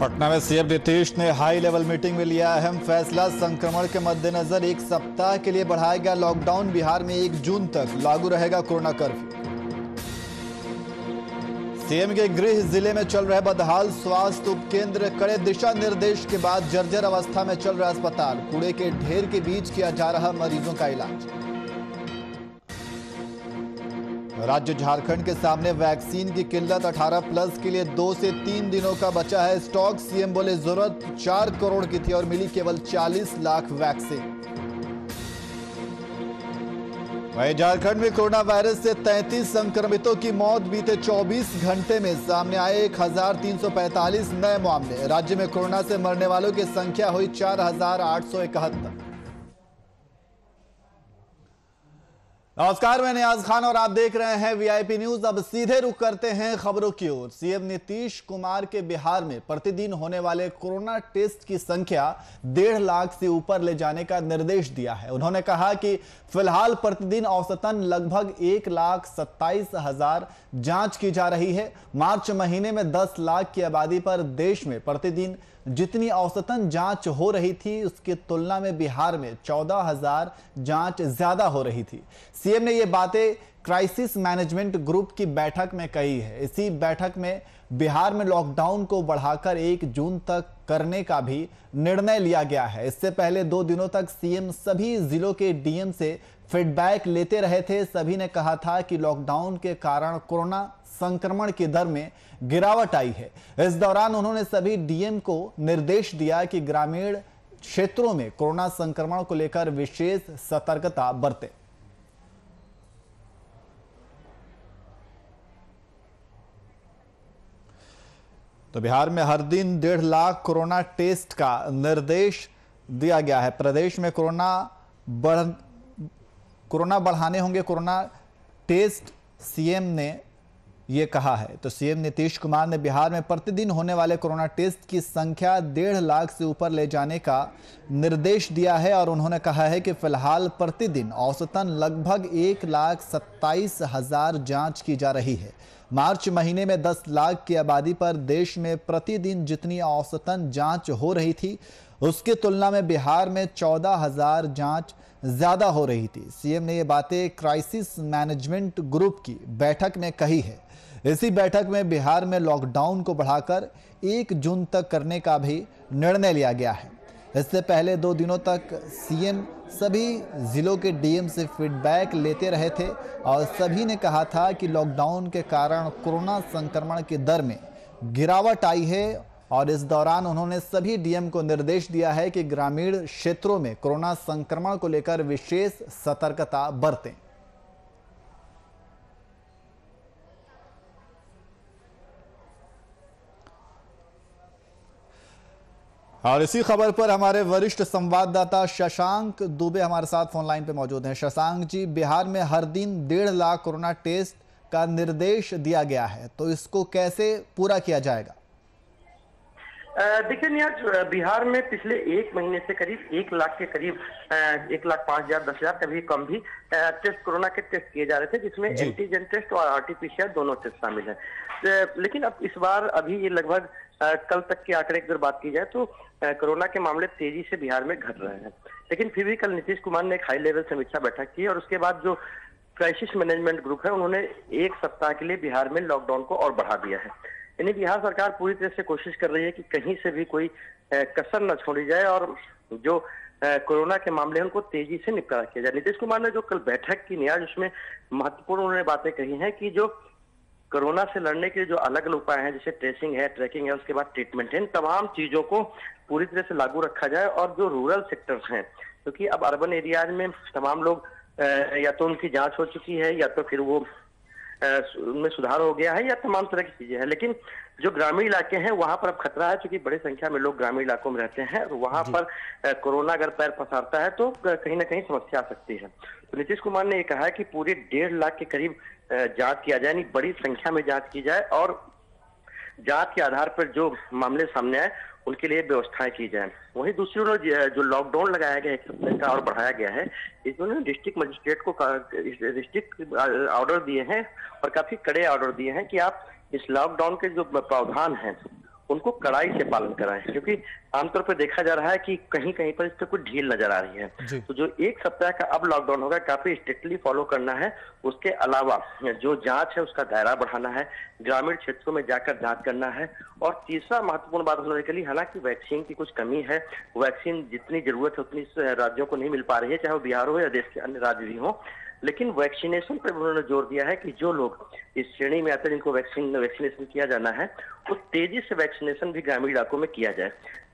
पटना में सीएम नीतीश ने high level meeting में लिया अहम फैसला। संक्रमण के मद्देनजर एक सप्ताह के लिए बढ़ाया गया लॉकडाउन। बिहार में 1 जून तक लागू रहेगा कोरोना कर्फ्यू। सीएम के गृह जिले में चल रहे बदहाल स्वास्थ्य उपकेंद्र। कड़े दिशा निर्देश के बाद जर्जर अवस्था में चल रहा अस्पताल। कूड़े के ढेर के बीच किया जा रहा मरीजों का इलाज। राज्य झारखंड के सामने वैक्सीन की किल्लत। 18+ के लिए 2 से 3 दिनों का बचा है स्टॉक। सीएम बोले जरूरत 4 करोड़ की थी और मिली केवल 40 लाख वैक्सीन। वहीं झारखंड में कोरोना वायरस से 33 संक्रमितों की मौत। बीते 24 घंटे में सामने आए 1345 नए मामले। राज्य में कोरोना से मरने वालों की संख्या हुई 4871। नमस्कार, मैं नियाज खान और आप देख रहे हैं वीआईपी न्यूज। अब सीधे रुख करते हैं खबरों की ओर। सीएम नीतीश कुमार के बिहार में प्रतिदिन होने वाले कोरोना टेस्ट की संख्या 1.5 लाख से ऊपर ले जाने का निर्देश दिया है। उन्होंने कहा कि फिलहाल प्रतिदिन औसतन लगभग 1,27,000 जांच की जा रही है। मार्च महीने में 10 लाख की आबादी पर देश में प्रतिदिन जितनी औसतन जांच हो रही थी उसकी तुलना में बिहार में 14,000 जांच ज्यादा हो रही थी। सीएम ने ये बातें क्राइसिस मैनेजमेंट ग्रुप की बैठक में कही है। इसी बैठक में बिहार में लॉकडाउन को बढ़ाकर 1 जून तक करने का भी निर्णय लिया गया है। इससे पहले 2 दिनों तक सीएम सभी जिलों के डीएम से फीडबैक लेते रहे थे। सभी ने कहा था कि लॉकडाउन के कारण कोरोना संक्रमण की दर में गिरावट आई है। इस दौरान उन्होंने सभी डीएम को निर्देश दिया कि ग्रामीण क्षेत्रों में कोरोना संक्रमण को लेकर विशेष सतर्कता बरतें। तो बिहार में हर दिन 1.5 लाख कोरोना टेस्ट का निर्देश दिया गया है। प्रदेश में कोरोना बढ़ाने होंगे कोरोना टेस्ट, सीएम ने ये कहा है। तो सीएम नीतीश कुमार ने बिहार में प्रतिदिन होने वाले कोरोना टेस्ट की संख्या 1.5 लाख से ऊपर ले जाने का निर्देश दिया है और उन्होंने कहा है कि फिलहाल प्रतिदिन औसतन लगभग 1,27,000 जांच की जा रही है। मार्च महीने में 10 लाख की आबादी पर देश में प्रतिदिन जितनी औसतन जांच हो रही थी उसकी तुलना में बिहार में 14,000 जांच ज्यादा हो रही थी। सीएम ने ये बातें क्राइसिस मैनेजमेंट ग्रुप की बैठक में कही है। इसी बैठक में बिहार में लॉकडाउन को बढ़ाकर 1 जून तक करने का भी निर्णय लिया गया है। इससे पहले 2 दिनों तक सीएम सभी जिलों के डीएम से फीडबैक लेते रहे थे और सभी ने कहा था कि लॉकडाउन के कारण कोरोना संक्रमण की दर में गिरावट आई है और इस दौरान उन्होंने सभी डीएम को निर्देश दिया है कि ग्रामीण क्षेत्रों में कोरोना संक्रमण को लेकर विशेष सतर्कता बरतें। और इसी खबर पर हमारे वरिष्ठ संवाददाता शशांक दुबे हमारे साथ फोनलाइन पे मौजूद हैं। शशांक जी, बिहार में हर दिन 1.5 लाख कोरोना टेस्ट का निर्देश दिया गया है, तो इसको कैसे पूरा किया जाएगा? देखिए नियाज, बिहार में पिछले 1 महीने से करीब 1 लाख के करीब 1,05,000 10,000 कभी कम भी टेस्ट कोरोना के टेस्ट किए जा रहे थे, जिसमें एंटीजन टेस्ट और आरटीपीसीआर दोनों टेस्ट शामिल है। लेकिन अब इस बार अभी ये लगभग कल तक के आंकड़े की अगर बात की जाए तो कोरोना के मामले तेजी से बिहार में घट रहे हैं। लेकिन फिर भी कल नीतीश कुमार ने एक हाई लेवल समीक्षा बैठक की और उसके बाद जो क्राइसिस मैनेजमेंट ग्रुप है उन्होंने 1 सप्ताह के लिए बिहार में लॉकडाउन को और बढ़ा दिया है। यानी बिहार सरकार पूरी तरह से कोशिश कर रही है कि कहीं से भी कोई कसर न छोड़ी जाए और जो कोरोना के मामले हैं उनको तेजी से निपटारा किया जाए। नीतीश कुमार ने जो कल बैठक की नियाज, उसमें महत्वपूर्ण उन्होंने बातें कही हैं कि जो कोरोना से लड़ने के जो अलग अलग उपाय हैं, जैसे ट्रेसिंग है, ट्रैकिंग है, उसके बाद ट्रीटमेंट है, इन तमाम चीजों को पूरी तरह से लागू रखा जाए। और जो रूरल सेक्टर्स हैं, क्योंकि अब अर्बन एरियाज में तमाम लोग या तो उनकी जांच हो चुकी है या तो फिर वो उनमें सुधार हो गया है या तमाम तरह की चीजें हैं, लेकिन जो ग्रामीण इलाके हैं वहां पर अब खतरा है क्योंकि बड़ी संख्या में लोग ग्रामीण इलाकों में रहते हैं और वहां पर कोरोना अगर पैर पसारता है तो कहीं ना कहीं समस्या आ सकती है। तो नीतीश कुमार ने ये कहा है कि पूरे 1.5 लाख के करीब जांच किया जाए, यानी बड़ी संख्या में जांच की जाए और जांच के आधार पर जो मामले सामने आए उनके लिए व्यवस्थाएं की जाए। वहीं दूसरी ओर जो लॉकडाउन लगाया गया है 1 सप्ताह का और बढ़ाया गया है, इसमें डिस्ट्रिक्ट मजिस्ट्रेट को डिस्ट्रिक्ट ऑर्डर दिए हैं और काफी कड़े ऑर्डर दिए हैं कि आप इस लॉकडाउन के जो प्रावधान हैं उनको कड़ाई से पालन कराएं, क्योंकि आमतौर पर देखा जा रहा है कि कहीं कहीं पर इस पर कुछ ढील नजर आ रही है। तो जो एक सप्ताह का अब लॉकडाउन होगा काफी स्ट्रिक्टली फॉलो करना है। उसके अलावा जो जांच है उसका दायरा बढ़ाना है, ग्रामीण क्षेत्रों में जाकर जांच करना है। और तीसरा महत्वपूर्ण बात होने के लिए, हालांकि वैक्सीन की कुछ कमी है, वैक्सीन जितनी जरूरत है उतनी राज्यों को नहीं मिल पा रही है, चाहे वो बिहार हो या देश के अन्य राज्य भी हो, लेकिन वैक्सीनेशन पर उन्होंने जोर दिया है कि जो लोग इस श्रेणी में आते हैं जिनको वैक्सीनेशन किया जाना है, वो तेजी से वैक्सीनेशन भी ग्रामीण इलाकों में किया जाए,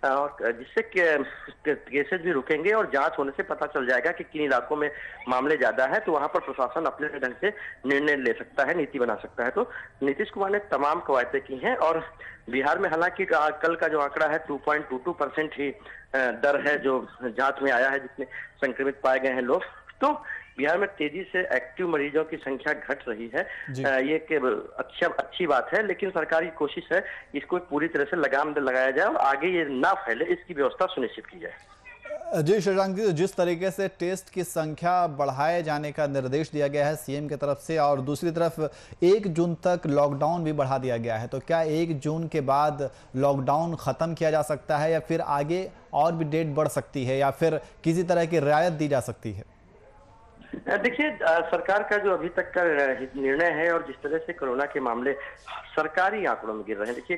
और जिससे केसेस भी रुकेंगे और जांच होने से पता चल जाएगा कि किन इलाकों में मामले ज्यादा है, तो वहां पर प्रशासन अपने ढंग से निर्णय ले सकता है, नीति बना सकता है। तो नीतीश कुमार ने तमाम कवायदें की हैं। और बिहार में हालांकि कल का जो आंकड़ा है 2.22% ही दर है जो जाँच में आया है जिसमें संक्रमित पाए गए हैं लोग। तो बिहार में तेजी से एक्टिव मरीजों की संख्या घट रही है, ये अच्छी बात है, लेकिन सरकार की कोशिश है इसको पूरी तरह से लगाम लगाया जाए और आगे ये ना फैले, इसकी व्यवस्था सुनिश्चित की जाए। जी शशांक जी, जिस तरीके से टेस्ट की संख्या बढ़ाए जाने का निर्देश दिया गया है सीएम की तरफ से, और दूसरी तरफ 1 जून तक लॉकडाउन भी बढ़ा दिया गया है, तो क्या 1 जून के बाद लॉकडाउन खत्म किया जा सकता है, या फिर आगे और भी डेट बढ़ सकती है, या फिर किसी तरह की रियायत दी जा सकती है? देखिए, सरकार का जो अभी तक का निर्णय है और जिस तरह से कोरोना के मामले सरकारी आंकड़ों में गिर रहे हैं, देखिए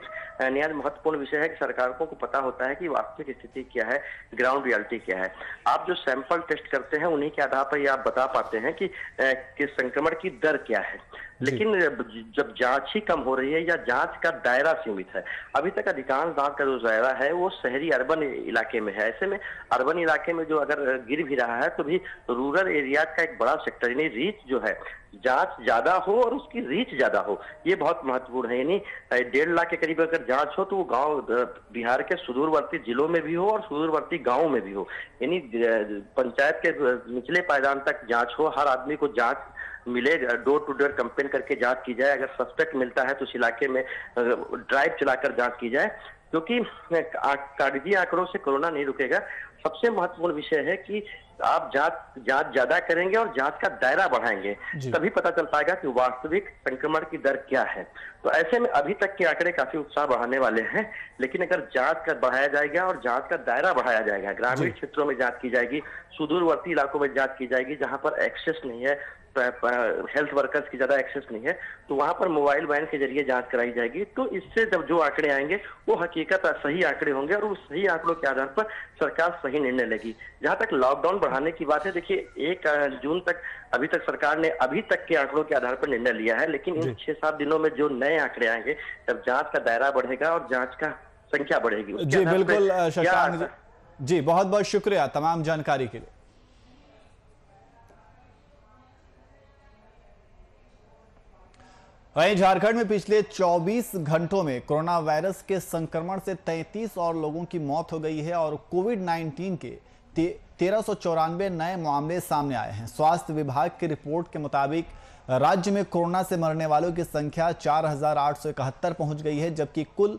निहायत महत्वपूर्ण विषय है कि सरकारों को पता होता है कि वास्तविक स्थिति क्या है, ग्राउंड रियलिटी क्या है। आप जो सैंपल टेस्ट करते हैं उन्हीं के आधार पर ये आप बता पाते हैं कि संक्रमण की दर क्या है, लेकिन जब जांच ही कम हो रही है या जांच का दायरा सीमित है, अभी तक अधिकांश जांच का जो दायरा है वो शहरी अर्बन इलाके में है। ऐसे में अर्बन इलाके में जो अगर गिर भी रहा है तो भी रूरल एरियाज का एक बड़ा सेक्टर, यानी रीच जो है, जांच ज्यादा हो और उसकी रीच ज्यादा हो, ये बहुत महत्वपूर्ण है। यानी 1.5 लाख के करीब अगर जांच हो तो वो गांव बिहार के सुदूरवर्ती जिलों में भी हो और सुदूरवर्ती गांवों में भी हो, यानी पंचायत के निचले पायदान तक जांच हो, हर आदमी को जांच मिले, डोर टू डोर कैंपेन करके जांच की जाए, अगर सस्पेक्ट मिलता है तो उस इलाके में ड्राइव चलाकर जांच की जाए, क्योंकि कागजी आंकड़ों से कोरोना नहीं रुकेगा। सबसे महत्वपूर्ण विषय है कि आप जांच ज्यादा करेंगे और जांच का दायरा बढ़ाएंगे, तभी पता चल पाएगा कि वास्तविक संक्रमण की दर क्या है। तो ऐसे में अभी तक के आंकड़े काफी उत्साह बढ़ाने वाले हैं, लेकिन अगर जांच का बढ़ाया जाएगा और जांच का दायरा बढ़ाया जाएगा, ग्रामीण क्षेत्रों में जांच की जाएगी, सुदूरवर्ती इलाकों में जांच की जाएगी, जहां पर एक्सेस नहीं है, हेल्थ वर्कर्स की ज्यादा एक्सेस नहीं है, तो वहां पर मोबाइल वैन के जरिए जांच कराई जाएगी। तो इससे जब जो आंकड़े आएंगे वो हकीकत सही आंकड़े होंगे, और उस सही आंकड़ों के आधार पर सरकार सही निर्णय लेगी। जहां तक लॉकडाउन बढ़ाने की बात है, देखिए 1 जून तक अभी तक सरकार ने अभी तक के आंकड़ों के आधार पर निर्णय लिया है, लेकिन इन 6-7 दिनों में जो नए आंकड़े आएंगे, जब जाँच का दायरा बढ़ेगा और जाँच का संख्या बढ़ेगी। जी बिल्कुल शशांक जी, बहुत बहुत शुक्रिया तमाम जानकारी के लिए। वहीं झारखंड में पिछले 24 घंटों में कोरोना वायरस के संक्रमण से 33 और लोगों की मौत हो गई है, और कोविड-19 के 1394 नए मामले सामने आए हैं। स्वास्थ्य विभाग की रिपोर्ट के मुताबिक राज्य में कोरोना से मरने वालों की संख्या 4871 पहुंच गई है, जबकि कुल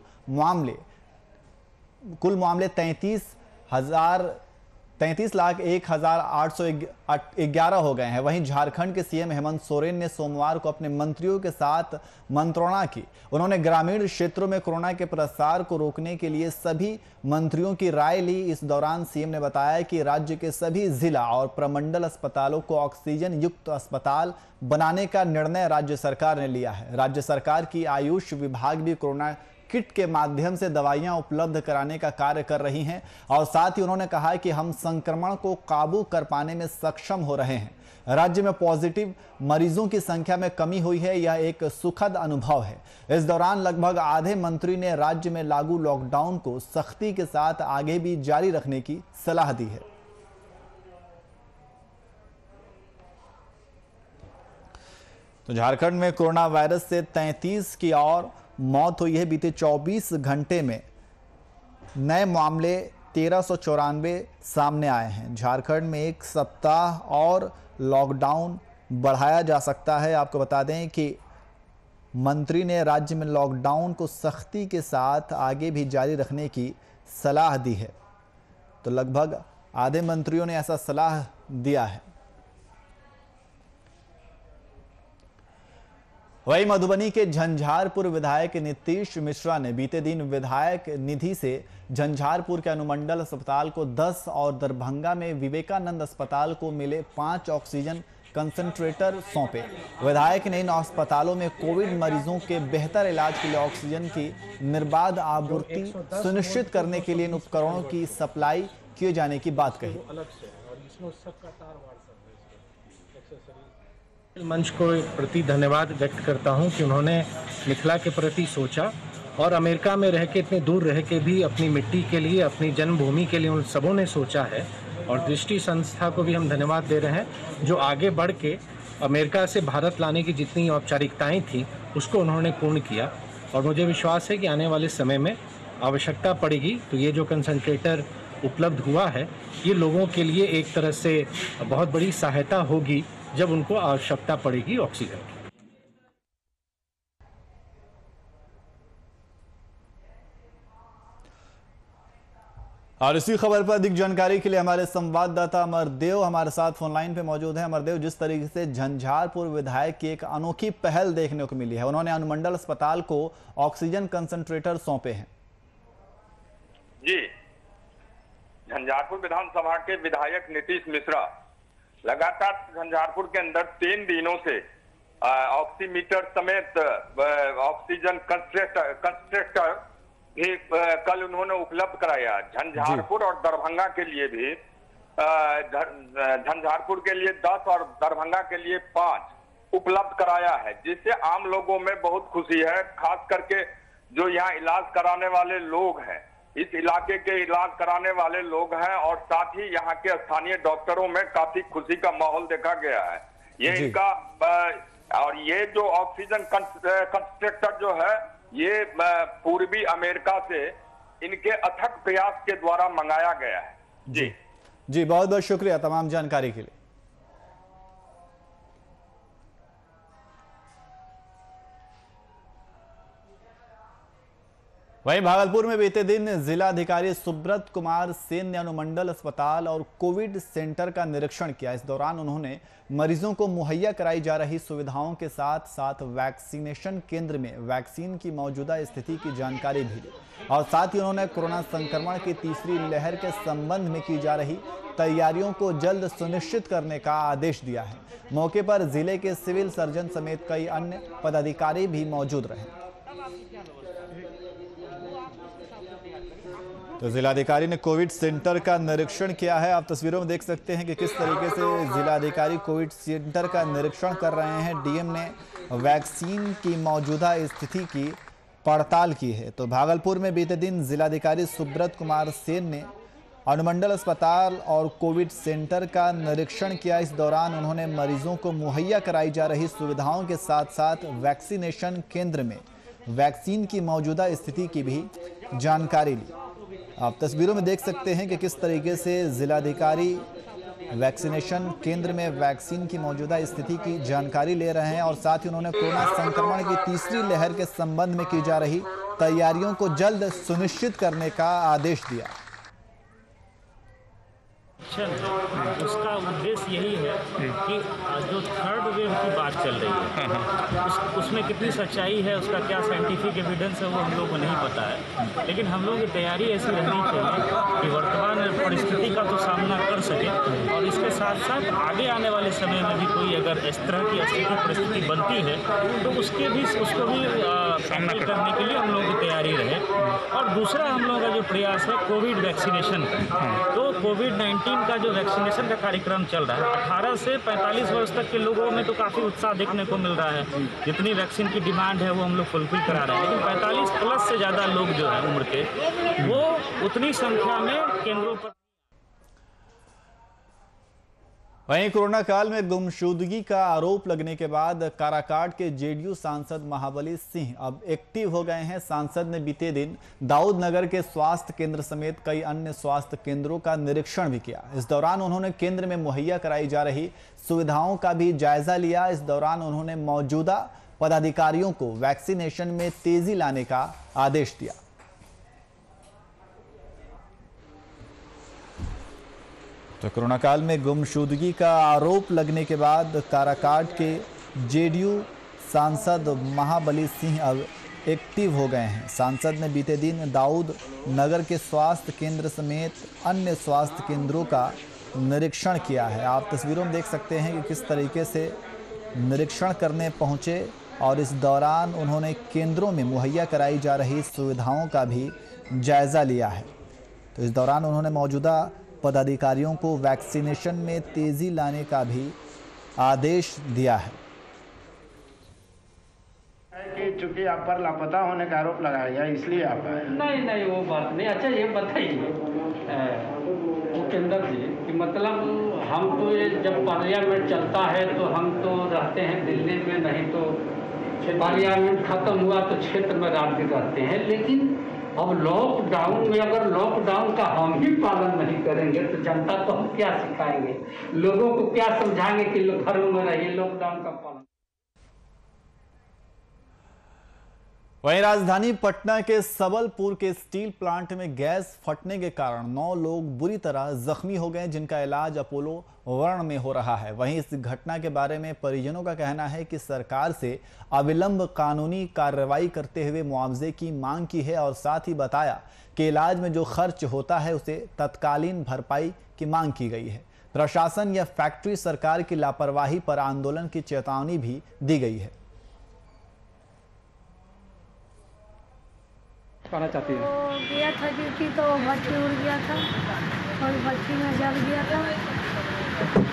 मामले 33,01,811 हो गए हैं। वहीं झारखंड के सीएम हेमंत सोरेन ने सोमवार को अपने मंत्रियों के साथ मंत्रणा की। उन्होंने ग्रामीण क्षेत्रों में कोरोना के प्रसार को रोकने के लिए सभी मंत्रियों की राय ली। इस दौरान सीएम ने बताया कि राज्य के सभी जिला और प्रमंडल अस्पतालों को ऑक्सीजन युक्त अस्पताल बनाने का निर्णय राज्य सरकार ने लिया है। राज्य सरकार की आयुष विभाग भी कोरोना किट के माध्यम से दवाइयां उपलब्ध कराने का कार्य कर रही हैं, और साथ ही उन्होंने कहा कि हम संक्रमण को काबू कर पाने में सक्षम हो रहे हैं। राज्य में पॉजिटिव मरीजों की संख्या में कमी हुई है, यह एक सुखद अनुभव है। इस दौरान लगभग आधे मंत्री ने राज्य में लागू लॉकडाउन को सख्ती के साथ आगे भी जारी रखने की सलाह दी है। तो झारखंड में कोरोना वायरस से 33 की और मौत हुई है। बीते 24 घंटे में नए मामले 1394 सामने आए हैं। झारखंड में एक सप्ताह और लॉकडाउन बढ़ाया जा सकता है। आपको बता दें कि मंत्री ने राज्य में लॉकडाउन को सख्ती के साथ आगे भी जारी रखने की सलाह दी है, तो लगभग आधे मंत्रियों ने ऐसा सलाह दिया है। वहीं मधुबनी के झंझारपुर विधायक नीतीश मिश्रा ने बीते दिन विधायक निधि से झंझारपुर के अनुमंडल अस्पताल को 10 और दरभंगा में विवेकानंद अस्पताल को मिले 5 ऑक्सीजन कंसंट्रेटर सौंपे। विधायक ने इन अस्पतालों में कोविड मरीजों के बेहतर इलाज के लिए ऑक्सीजन की निर्बाध आपूर्ति सुनिश्चित करने के लिए इन उपकरणों की सप्लाई किए जाने की बात कही। मंच को प्रति धन्यवाद व्यक्त करता हूं कि उन्होंने मिथिला के प्रति सोचा और अमेरिका में रह के, इतने दूर रह के भी अपनी मिट्टी के लिए, अपनी जन्मभूमि के लिए उन सबों ने सोचा है। और दृष्टि संस्था को भी हम धन्यवाद दे रहे हैं जो आगे बढ़ के अमेरिका से भारत लाने की जितनी औपचारिकताएँ थी उसको उन्होंने पूर्ण किया। और मुझे विश्वास है कि आने वाले समय में आवश्यकता पड़ेगी तो ये जो कंसंट्रेटर उपलब्ध हुआ है ये लोगों के लिए एक तरह से बहुत बड़ी सहायता होगी जब उनको आवश्यकता पड़ेगी ऑक्सीजन की। और इसी खबर पर अधिक जानकारी के लिए हमारे संवाददाता अमरदेव हमारे साथ फोनलाइन पे मौजूद है। अमरदेव, जिस तरीके से झंझारपुर विधायक की एक अनोखी पहल देखने को मिली है, उन्होंने अनुमंडल अस्पताल को ऑक्सीजन कंसंट्रेटर सौंपे हैं। जी, झंझारपुर विधानसभा के विधायक नीतीश मिश्रा लगातार झंझारपुर के अंदर 3 दिनों से ऑक्सीमीटर समेत ऑक्सीजन कंसंट्रेटर भी कल उन्होंने उपलब्ध कराया। झंझारपुर और दरभंगा के लिए भी, झंझारपुर के लिए 10 और दरभंगा के लिए 5 उपलब्ध कराया है, जिससे आम लोगों में बहुत खुशी है। खास करके जो यहाँ इलाज कराने वाले लोग हैं, इस इलाके के इलाज कराने वाले लोग हैं, और साथ ही यहाँ के स्थानीय डॉक्टरों में काफी खुशी का माहौल देखा गया है। ये इनका और ये जो ऑक्सीजन कंसंट्रेटर जो है ये पूर्वी अमेरिका से इनके अथक प्रयास के द्वारा मंगाया गया है। जी जी, बहुत बहुत शुक्रिया तमाम जानकारी के लिए। वहीं भागलपुर में बीते दिन जिलाधिकारी सुब्रत कुमार सेन ने अनुमंडल अस्पताल और कोविड सेंटर का निरीक्षण किया। इस दौरान उन्होंने मरीजों को मुहैया कराई जा रही सुविधाओं के साथ साथ वैक्सीनेशन केंद्र में वैक्सीन की मौजूदा स्थिति की जानकारी भी दी, और साथ ही उन्होंने कोरोना संक्रमण की तीसरी लहर के संबंध में की जा रही तैयारियों को जल्द सुनिश्चित करने का आदेश दिया है। मौके पर जिले के सिविल सर्जन समेत कई अन्य पदाधिकारी भी मौजूद रहे। तो जिलाधिकारी ने कोविड सेंटर का निरीक्षण किया है। आप तस्वीरों में देख सकते हैं कि किस तरीके से जिलाधिकारी कोविड सेंटर का निरीक्षण कर रहे हैं। डीएम ने वैक्सीन की मौजूदा स्थिति की पड़ताल की है। तो भागलपुर में बीते दिन जिलाधिकारी सुब्रत कुमार सेन ने अनुमंडल अस्पताल और कोविड सेंटर का निरीक्षण किया। इस दौरान उन्होंने मरीजों को मुहैया कराई जा रही सुविधाओं के साथ साथ वैक्सीनेशन केंद्र में वैक्सीन की मौजूदा स्थिति की भी जानकारी ली। आप तस्वीरों में देख सकते हैं कि किस तरीके से जिलाधिकारी वैक्सीनेशन केंद्र में वैक्सीन की मौजूदा स्थिति की जानकारी ले रहे हैं, और साथ ही उन्होंने कोरोना संक्रमण की तीसरी लहर के संबंध में की जा रही तैयारियों को जल्द सुनिश्चित करने का आदेश दिया। उसका उद्देश्य यही है कि जो 3rd वेव की बात चल रही है उसमें कितनी सच्चाई है, उसका क्या साइंटिफिक एविडेंस है, वो हम लोगों को नहीं पता है। लेकिन हम लोग की तैयारी ऐसी रहनी चाहिए कि वर्तमान परिस्थिति का तो सामना कर सके, और इसके साथ साथ आगे आने वाले समय में भी कोई अगर इस तरह की अस्थिर परिस्थिति बनती है तो उसको भी सामना करने के लिए हम लोग की तैयारी रहे। और दूसरा हम लोगों का जो प्रयास है कोविड वैक्सीनेशन का, तो कोविड-19 का जो वैक्सीनेशन का कार्यक्रम चल रहा है 18 से 45 वर्ष तक के लोगों में तो काफ़ी उत्साह देखने को मिल रहा है। जितनी वैक्सीन की डिमांड है वो हम लोग फुलफिल करा रहे हैं, लेकिन 45 प्लस से ज़्यादा लोग जो है उम्र के वो उतनी संख्या में केंद्रों पर। वहीं कोरोना काल में गुमशुदगी का आरोप लगने के बाद काराकाट के जेडीयू सांसद महाबली सिंह अब एक्टिव हो गए हैं। सांसद ने बीते दिन दाऊद नगर के स्वास्थ्य केंद्र समेत कई अन्य स्वास्थ्य केंद्रों का निरीक्षण भी किया। इस दौरान उन्होंने केंद्र में मुहैया कराई जा रही सुविधाओं का भी जायजा लिया। इस दौरान उन्होंने मौजूदा पदाधिकारियों को वैक्सीनेशन में तेजी लाने का आदेश दिया। तो कोरोना काल में गुमशुदगी का आरोप लगने के बाद काराकाट के जेडीयू सांसद महाबली सिंह अब एक्टिव हो गए हैं। सांसद ने बीते दिन दाऊद नगर के स्वास्थ्य केंद्र समेत अन्य स्वास्थ्य केंद्रों का निरीक्षण किया है। आप तस्वीरों में देख सकते हैं कि किस तरीके से निरीक्षण करने पहुंचे और इस दौरान उन्होंने केंद्रों में मुहैया कराई जा रही सुविधाओं का भी जायज़ा लिया है। तो इस दौरान उन्होंने मौजूदा पदाधिकारियों को वैक्सीनेशन में तेज़ी लाने का भी आदेश दिया है कि चूंकि आप पर लापता होने का आरोप लगाया गया इसलिए आप आए। नहीं नहीं वो बात नहीं। अच्छा ये बताइए मुकेंद्र जी कि मतलब हम तो ये जब पार्लियामेंट चलता है तो हम तो रहते हैं दिल्ली में, नहीं तो पार्लियामेंट खत्म हुआ तो क्षेत्र में राज्य रहते हैं, लेकिन अब लॉकडाउन में अगर लॉकडाउन का हम ही पालन नहीं करेंगे तो जनता को हम क्या सिखाएंगे, लोगों को क्या समझाएंगे कि घरों में रहिए लॉकडाउन का पालन। वहीं राजधानी पटना के सबलपुर के स्टील प्लांट में गैस फटने के कारण 9 लोग बुरी तरह जख्मी हो गए, जिनका इलाज अपोलो वर्ण में हो रहा है। वहीं इस घटना के बारे में परिजनों का कहना है कि सरकार से अविलंब कानूनी कार्रवाई करते हुए मुआवजे की मांग की है और साथ ही बताया कि इलाज में जो खर्च होता है उसे तत्कालीन भरपाई की मांग की गई है। प्रशासन या फैक्ट्री सरकार की लापरवाही पर आंदोलन की चेतावनी भी दी गई है। कहना चाहती है तो गया था ड्यूटी तो बच्ची उड़ गया था और बच्ची में जल गया था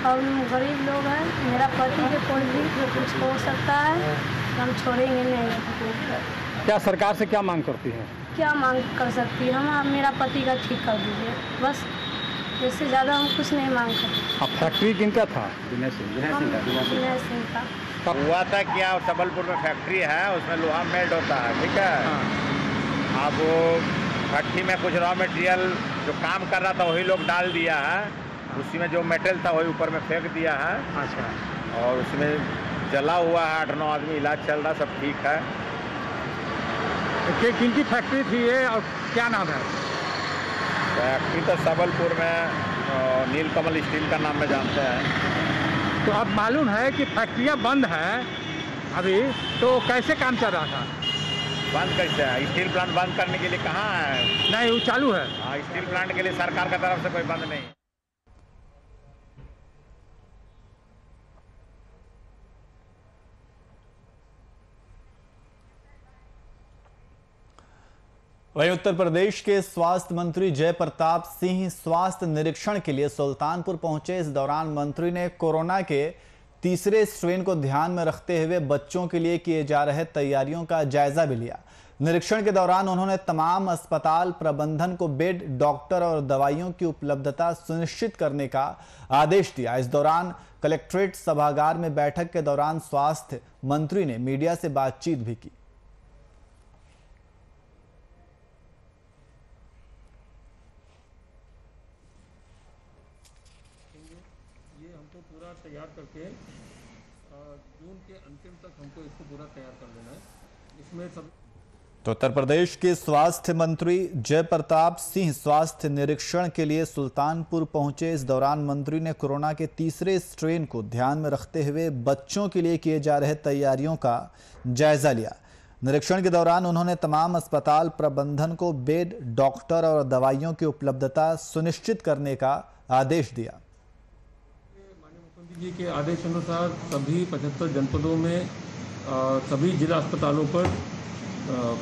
और गरीब लोग हैं। मेरा पति के कोई भी जो कुछ हो सकता है हम छोड़ेंगे नहीं। क्या सरकार से क्या मांग करती है? क्या मांग कर सकती है हम? आप मेरा पति का ठीक कर दीजिए बस, इससे ज़्यादा हम कुछ नहीं मांग करते। अब फैक्ट्री किनका था? विनय सिंह का हुआ था। क्या सबलपुर में फैक्ट्री है उसमें लोहा मेल्ट होता है, ठीक है। अब वो फैक्ट्री में कुछ रॉ मटेरियल जो काम कर रहा था वही लोग डाल दिया है, उसी में जो मेटल था वही ऊपर में फेंक दिया है। अच्छा। और उसमें जला हुआ है 8-9 आदमी, इलाज चल रहा, सब ठीक है। किन की फैक्ट्री थी ये और क्या नाम है? फैक्ट्री तो सबलपुर में नीलकमल स्टील का नाम में जानते हैं। तो अब मालूम है कि फैक्ट्रियाँ बंद है अभी, तो कैसे काम चल रहा था? बंद कैसे है? स्टील प्लांट बंद करने के लिए कहाँ है? नहीं वो चालू है। हाँ, स्टील प्लांट के लिए सरकार की तरफ से कोई बंद नहीं। वहीं उत्तर प्रदेश के स्वास्थ्य मंत्री जयप्रताप सिंह स्वास्थ्य निरीक्षण के लिए सुल्तानपुर पहुंचे। इस दौरान मंत्री ने कोरोना के तीसरे स्ट्रेन को ध्यान में रखते हुए बच्चों के लिए किए जा रहे तैयारियों का जायजा भी लिया। निरीक्षण के दौरान उन्होंने तमाम अस्पताल प्रबंधन को बेड, डॉक्टर और दवाइयों की उपलब्धता सुनिश्चित करने का आदेश दिया। इस दौरान कलेक्ट्रेट सभागार में बैठक के दौरान स्वास्थ्य मंत्री ने मीडिया से बातचीत भी की। तैयार करके जून के अंतिम तक हमको इसको पूरा तैयार कर लेना है। इसमें सब तो उत्तर प्रदेश के स्वास्थ्य मंत्री जयप्रताप सिंह स्वास्थ्य निरीक्षण के लिए सुल्तानपुर पहुंचे। इस दौरान मंत्री ने कोरोना के तीसरे स्ट्रेन को ध्यान में रखते हुए बच्चों के लिए किए जा रहे तैयारियों का जायजा लिया। निरीक्षण के दौरान उन्होंने तमाम अस्पताल प्रबंधन को बेड, डॉक्टर और दवाइयों की उपलब्धता सुनिश्चित करने का आदेश दिया। जी के आदेश अनुसार सभी 75 जनपदों में सभी जिला अस्पतालों पर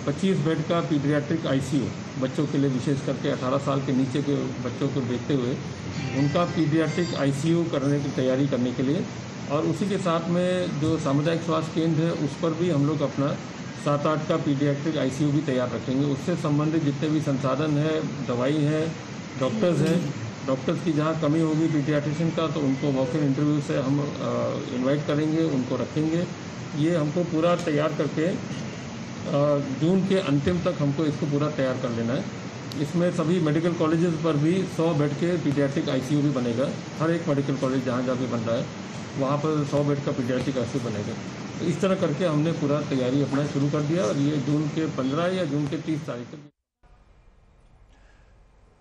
25 बेड का पीडियाट्रिक आईसीयू बच्चों के लिए, विशेष करके 18 साल के नीचे के बच्चों को देखते हुए उनका पीडियाट्रिक आईसीयू करने की तैयारी करने के लिए, और उसी के साथ में जो सामुदायिक स्वास्थ्य केंद्र है उस पर भी हम लोग अपना 7-8 का पीडियाट्रिक आईसीयू भी तैयार रखेंगे। उससे संबंधित जितने भी संसाधन है, दवाई है, डॉक्टर्स हैं, डॉक्टर्स की जहाँ कमी होगी पीडियाट्रिशियन का तो उनको मौके इंटरव्यू से हम इनवाइट करेंगे, उनको रखेंगे। ये हमको पूरा तैयार करके जून के अंतिम तक हमको इसको पूरा तैयार कर लेना है। इसमें सभी मेडिकल कॉलेजेस पर भी 100 बेड के पीडियाट्रिक आईसीयू भी बनेगा। हर एक मेडिकल कॉलेज जहाँ जहाँ भी बन रहा है वहाँ पर 100 बेड का पीडियाट्रिक आईसीयू बनेगा। तो इस तरह करके हमने पूरा तैयारी अपना शुरू कर दिया और ये जून के 15 या जून के 30 तारीख तक।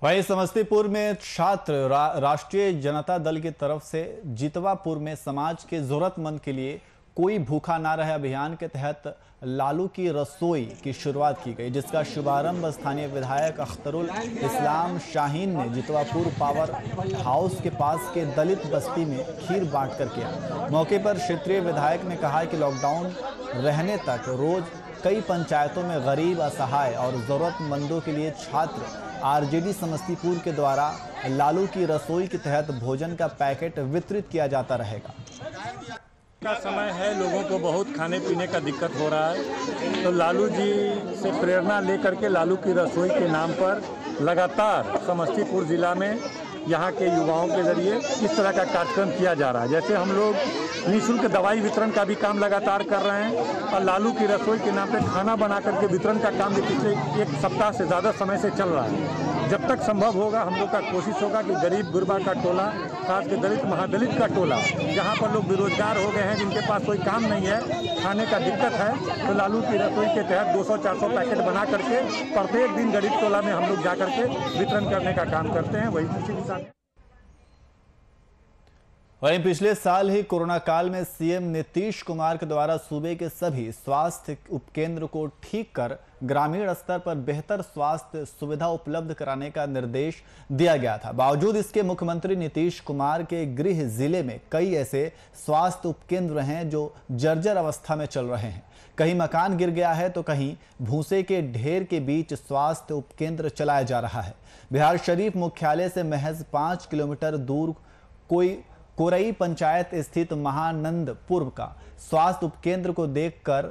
वहीं समस्तीपुर में छात्र राष्ट्रीय जनता दल की तरफ से जितवापुर में समाज के जरूरतमंद के लिए कोई भूखा ना रहे अभियान के तहत लालू की रसोई की शुरुआत की गई, जिसका शुभारंभ स्थानीय विधायक अख्तरुल इस्लाम शाहीन ने जितवापुर पावर हाउस के पास के दलित बस्ती में खीर बांटकर किया। मौके पर क्षेत्रीय विधायक ने कहा कि लॉकडाउन रहने तक रोज कई पंचायतों में गरीब, असहाय और ज़रूरतमंदों के लिए छात्र आरजेडी समस्तीपुर के द्वारा लालू की रसोई के तहत भोजन का पैकेट वितरित किया जाता रहेगा। का समय है, लोगों को बहुत खाने पीने का दिक्कत हो रहा है, तो लालू जी से प्रेरणा लेकर के लालू की रसोई के नाम पर लगातार समस्तीपुर ज़िला में यहाँ के युवाओं के जरिए इस तरह का कार्यक्रम किया जा रहा है। जैसे हम लोग निःशुल्क दवाई वितरण का भी काम लगातार कर रहे हैं और लालू की रसोई के नाम पर खाना बना करके वितरण का काम भी पिछले एक सप्ताह से ज़्यादा समय से चल रहा है। जब तक संभव होगा हम लोग का कोशिश होगा कि गरीब गुरबा का टोला, खासकर दलित महादलित का टोला, जहाँ पर लोग बेरोजगार हो गए हैं, जिनके पास कोई काम नहीं है, खाने का दिक्कत है, तो लालू की रसोई के तहत 200-400 पैकेट बना करके प्रत्येक दिन गरीब टोला में हम लोग जा करके वितरण करने का काम करते हैं। वहीं पिछले साल ही कोरोना काल में सीएम नीतीश कुमार के द्वारा सूबे के सभी स्वास्थ्य उपकेंद्र को ठीक कर ग्रामीण स्तर पर बेहतर स्वास्थ्य सुविधा उपलब्ध कराने का निर्देश दिया गया था। बावजूद इसके मुख्यमंत्री नीतीश कुमार के गृह जिले में कई ऐसे स्वास्थ्य उपकेंद्र हैं जो जर्जर अवस्था में चल रहे हैं। कहीं मकान गिर गया है तो कहीं भूसे के ढेर के बीच स्वास्थ्य उपकेंद्र चलाया जा रहा है। बिहार शरीफ मुख्यालय से महज 5 किलोमीटर दूर कोरई पंचायत स्थित महानंद पूर्व का स्वास्थ्य उपकेंद्र को देखकर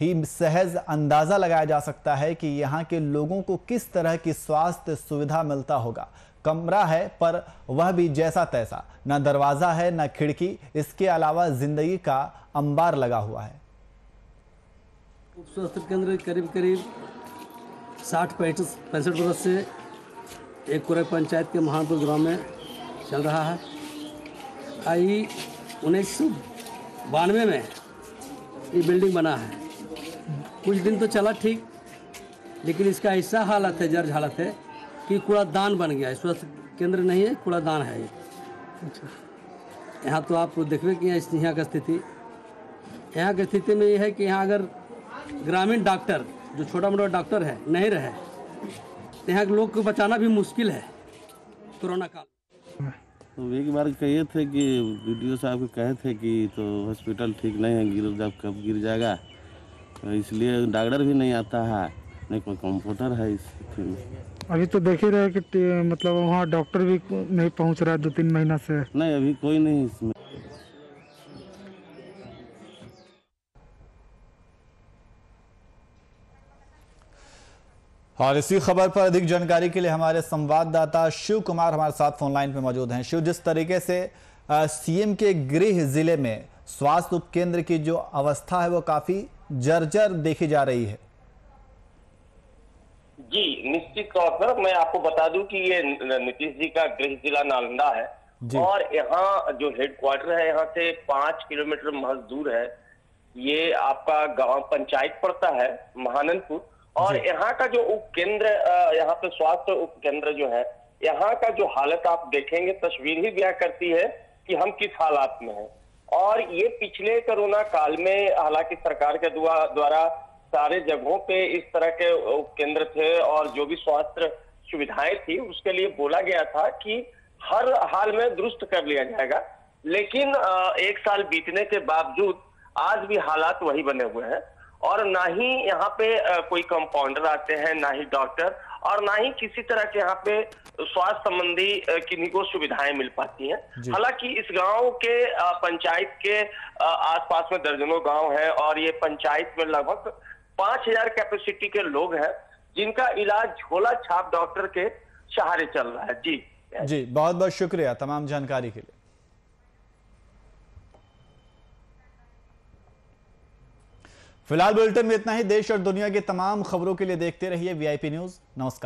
ही सहज अंदाजा लगाया जा सकता है कि यहाँ के लोगों को किस तरह की स्वास्थ्य सुविधा मिलता होगा। कमरा है पर वह भी जैसा तैसा, ना दरवाजा है ना खिड़की, इसके अलावा जिंदगी का अंबार लगा हुआ है। स्वास्थ्य केंद्र करीब करीब 60-65 वर्ष से एक कोरई पंचायत के महानपुर गाँव में चल रहा है। आई 1992 में ये बिल्डिंग बना है, कुछ दिन तो चला ठीक, लेकिन इसका ऐसा हालत है, जर्ज हालत है कि कूड़ादान बन गया है। स्वास्थ्य केंद्र नहीं है, कूड़ादान है ये। यहाँ तो आप देखिए कि यहाँ की स्थिति, यहाँ की स्थिति में ये है कि यहाँ अगर ग्रामीण डॉक्टर जो छोटा मोटा डॉक्टर है नहीं रहे, यहाँ के लोग को बचाना भी मुश्किल है। कोरोना काल तो विवेक कहे थे कि वीडियो साहब को कहे थे कि तो हॉस्पिटल ठीक नहीं है, गिर जब कब गिर जाएगा, तो इसलिए डॉक्टर भी नहीं आता है, नहीं कोई कंप्यूटर है इस में। अभी तो देख ही रहे कि मतलब वहाँ डॉक्टर भी नहीं पहुँच रहा है, 2-3 महीना से नहीं, अभी कोई नहीं इसमें। और इसी खबर पर अधिक जानकारी के लिए हमारे संवाददाता शिव कुमार हमारे साथ फोनलाइन पे मौजूद हैं। शिव, जिस तरीके से सीएम के गृह जिले में स्वास्थ्य उपकेंद्र की जो अवस्था है वो काफी जर्जर देखी जा रही है। जी निश्चित तौर पर मैं आपको बता दूं कि ये नीतीश जी का गृह जिला नालंदा है और यहाँ जो हेडक्वार्टर है यहाँ से 5 किलोमीटर महज दूर है। ये आपका गाँव पंचायत पड़ता है महानंदपुर और यहाँ का जो उपकेंद्र, यहाँ पे स्वास्थ्य उपकेंद्र जो है, यहाँ का जो हालत आप देखेंगे तस्वीर ही बयां करती है कि हम किस हालात में हैं। और ये पिछले कोरोना काल में हालांकि सरकार के द्वारा सारे जगहों पे इस तरह के उपकेंद्र थे और जो भी स्वास्थ्य सुविधाएं थी उसके लिए बोला गया था कि हर हाल में दुरुस्त कर लिया जाएगा, लेकिन 1 साल बीतने के बावजूद आज भी हालात वही बने हुए हैं और ना ही यहाँ पे कोई कंपाउंडर आते हैं, ना ही डॉक्टर और ना ही किसी तरह के यहाँ पे स्वास्थ्य संबंधी किन्हीं को सुविधाएं मिल पाती हैं। हालांकि इस गांव के पंचायत के आसपास में दर्जनों गांव हैं और ये पंचायत में लगभग 5000 कैपेसिटी के लोग हैं जिनका इलाज झोला छाप डॉक्टर के सहारे चल रहा है। जी जी, बहुत बहुत शुक्रिया तमाम जानकारी के लिए। फिलहाल बुलेटिन में इतना ही। देश और दुनिया की तमाम खबरों के लिए देखते रहिए VIP न्यूज़। नमस्कार।